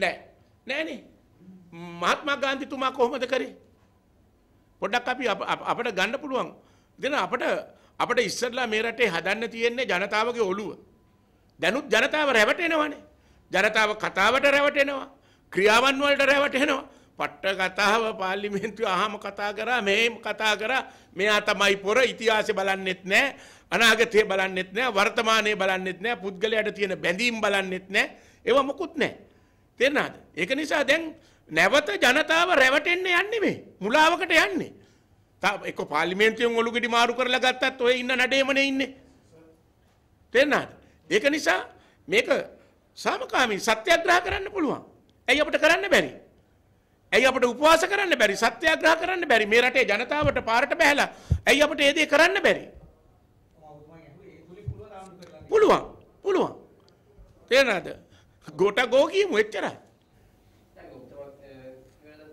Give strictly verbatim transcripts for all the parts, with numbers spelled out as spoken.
නෑ නෑනේ. මහත්මා ගාන්ධිතුමා කොහොමද කරේ? පොඩ්ඩක් අපි අපිට ගන්න පුළුවන්. දෙන අපිට අපිට ඉස්සරලා මේ රටේ හදන්න තියෙන්නේ ජනතාවගේ ඔළුව. දැනුත් ජනතාව රැවටෙනවානේ. ජනතාව කතාවට රැවටෙනවා. ක්‍රියාවන් වලට රැවටෙනවා. පට්ට කතාව පාර්ලිමේන්තුවේ අහම කතා කරා, මෙහෙම කතා කරා. මෙයා තමයි පොර. ඉතිහාසය බලන්නෙත් නැහැ, අනාගතය බලන්නෙත් නැහැ, වර්තමානය බලන්නෙත් නැහැ, පුද්ගලයාට තියෙන බැඳීම් බලන්නෙත් නැහැ. ඒව මොකුත් නැහැ. තේරෙනවද? ඒක නිසා දැන් නැවත ජනතාව රැවටෙන්න යන්නේ මේ මුලාවකට යන්නේ. තා එක්ක පාර්ලිමේන්තුවෙන් ඔලු ගෙඩි මාරු කරලා ගත්තත් ඔය ඉන්න නඩේමනේ ඉන්නේ. තේරෙනවද? ඒක නිසා මේක සාමකාමී සත්‍යග්‍රහ කරන්න පුළුවන්. ඇයි අපිට කරන්න බැරි? ඇයි අපිට උපවාස කරන්න බැරි? සත්‍යග්‍රහ කරන්න බැරි? මේ රටේ ජනතාවට පාරට බහැලා ඇයි අපිට ඒ දේ කරන්න බැරි? පුළුවන්. පුළුවන්. තේරෙනවද? ගොට ගෝ කියමු එච්චරයි. දැන් ඔක්කොම වෙනද දැන්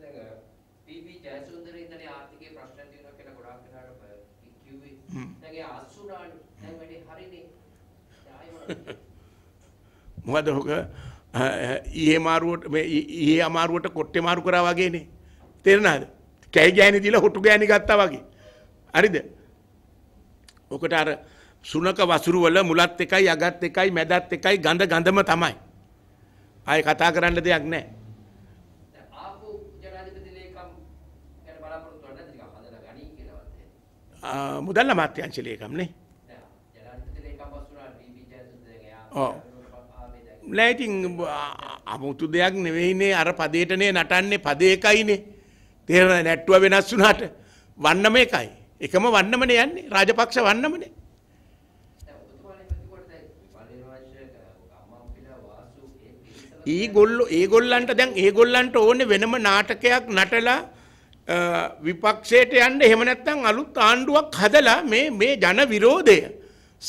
පීපී ජයසුන්දර ඉදනේ ආර්ථිකයේ ප්‍රශ්න තියෙනවා කියලා ගොඩාක් වෙලාවට කිව්වේ. දැන් ඒ අසුරාණ දැන් වැඩි හරිනේ. මොකද හොග ඊයේ මාරුවට මේ ඊයේ අමාරුවට කොට්ටේ මාරු කරා වගේනේ. තේරෙනවද? කැයි ගෑණි දීලා හොටු ගෑණි ගත්තා වගේ. හරිද? ඔකට අර සුනක වසුරු වල මුලත් එකයි අගත් එකයි මැදත් එකයි ගඳ ගඳම තමයි. ආයේ කතා කරන්න දෙයක් නැහැ. ආපු ජනාධිපති ලේකම් ගැන බලාපොරොත්තු වෙන්නේ ටිකක් හදලා ගනී කියලාවත් එහෙම. ආ මුදල් අමාත්‍යාංශ ලේකම් නේ. ජනාධිපති ලේකම් වස්තුනා බීබී ජයසුන්දරගේ ලයිටින් අමුතු දෙයක් නෙවෙයිනේ. අර පදේටනේ නටන්නේ. පදේ එකයිනේ. තේරෙනවද? නැට්ටුව වෙනස් වුණාට වන්නම එකයි. එකම වන්නමනේ යන්නේ. රාජපක්ෂ වන්නමනේ. ඒගොල්ලෝ ඒගොල්ලන්ට දැන් ඒගොල්ලන්ට ඕනේ වෙනම නාටකයක් නටලා විපක්ෂයට යන්න, එහෙම නැත්නම් අලුත් ආණ්ඩුවක් හදලා මේ මේ ජන විරෝධය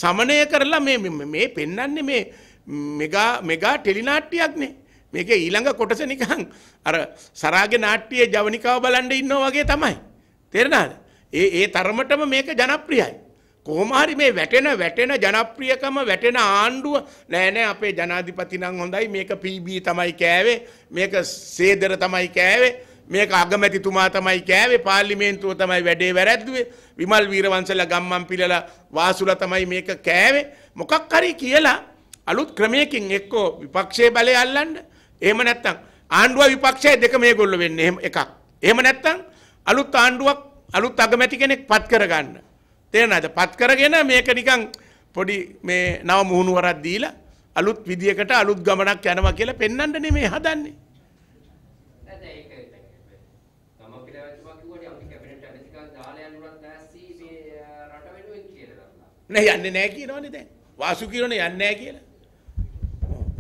සමනය කරලා මේ මේ පෙන්වන්නේ මේ මෙගා මෙගා ටෙලි නාට්‍යයක්නේ. මේකේ ඊළඟ කොටස නිකන් අර සරාගේ නාට්‍යයේ ජවනිකාව බලන් ඉන්නවා වගේ තමයි. තේරෙනවද? ඒ ඒ තරමටම මේක ජනප්‍රියයි. කොහොම හරි මේ වැටෙන වැටෙන ජනප්‍රියකම වැටෙන ආණ්ඩුව නෑ නෑ අපේ ජනාධිපති නම් හොඳයි, මේක පීබී තමයි කෑවේ, මේක සේදර තමයි කෑවේ, මේක අගමැතිතුමා තමයි කෑවේ, පාර්ලිමේන්තුව තමයි වැඩේ වැරද්දුවේ, විමල් වීරවංශලා ගම්මන් පිළලා වාසුලා තමයි මේක කෑවේ, මොකක් හරි කියලා අලුත් ක්‍රමයකින් එක්කෝ විපක්ෂයේ බලය අල්ලන්න, එහෙම නැත්නම් ආණ්ඩුව විපක්ෂය දෙක මේගොල්ලෝ වෙන්නේ එකක්, එහෙම නැත්නම් අලුත් ආණ්ඩුවක් අලුත් අගමැති කෙනෙක් පත් කරගන්න. තේරෙනවද? පත් කරගෙන මේක නිකන් පොඩි මේ නව මුහුණුවරක් දීලා අලුත් විදියකට අලුත් ගමනක් යනවා කියලා පෙන්වන්න නෙමෙයි හදන්නේ. නැද ඒක ගම පිළිවෙලක් කිව්වනේ අපි කැබිනට් අධිකාරිය දාලා යන්නුවත් නැසී මේ රට වෙනුවෙන් කියලා දාලා. නෑ යන්නේ නෑ කියනවනේ දැන්. වාසු කියනවනේ යන්නේ නෑ කියලා.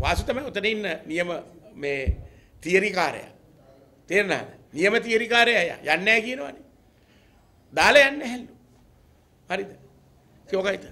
වාසු තමයි උතන ඉන්න නියම මේ තියරිකාරයා. තේරෙනවද? නියම තියරිකාරයා යන්නේ නෑ කියනවනේ. දාලා යන්නේ නැහැ. හරිද? කියෝගයිද?